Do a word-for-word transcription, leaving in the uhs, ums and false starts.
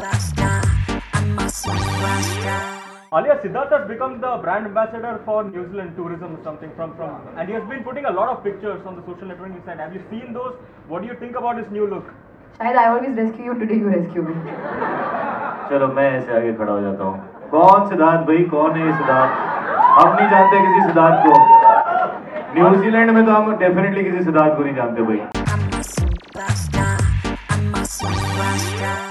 superstar. I'm a superstar. Alia Sidharth has become the brand ambassador for New Zealand tourism or something from, from and he has been putting a lot of pictures on the social networking side. Have you seen those? What do you think about his new look? Shahid, I always rescue you, today you rescue me. चलो मैं ऐसे आगे खड़ा हो जाता हूँ. कौन सिद्धार्थ भाई, कौन है ये सिद्धार्थ? हम नहीं जानते किसी सिद्धार्थ को. न्यूजीलैंड में तो हम डेफिनेटली किसी सिद्धार्थ को नहीं जानते भाई.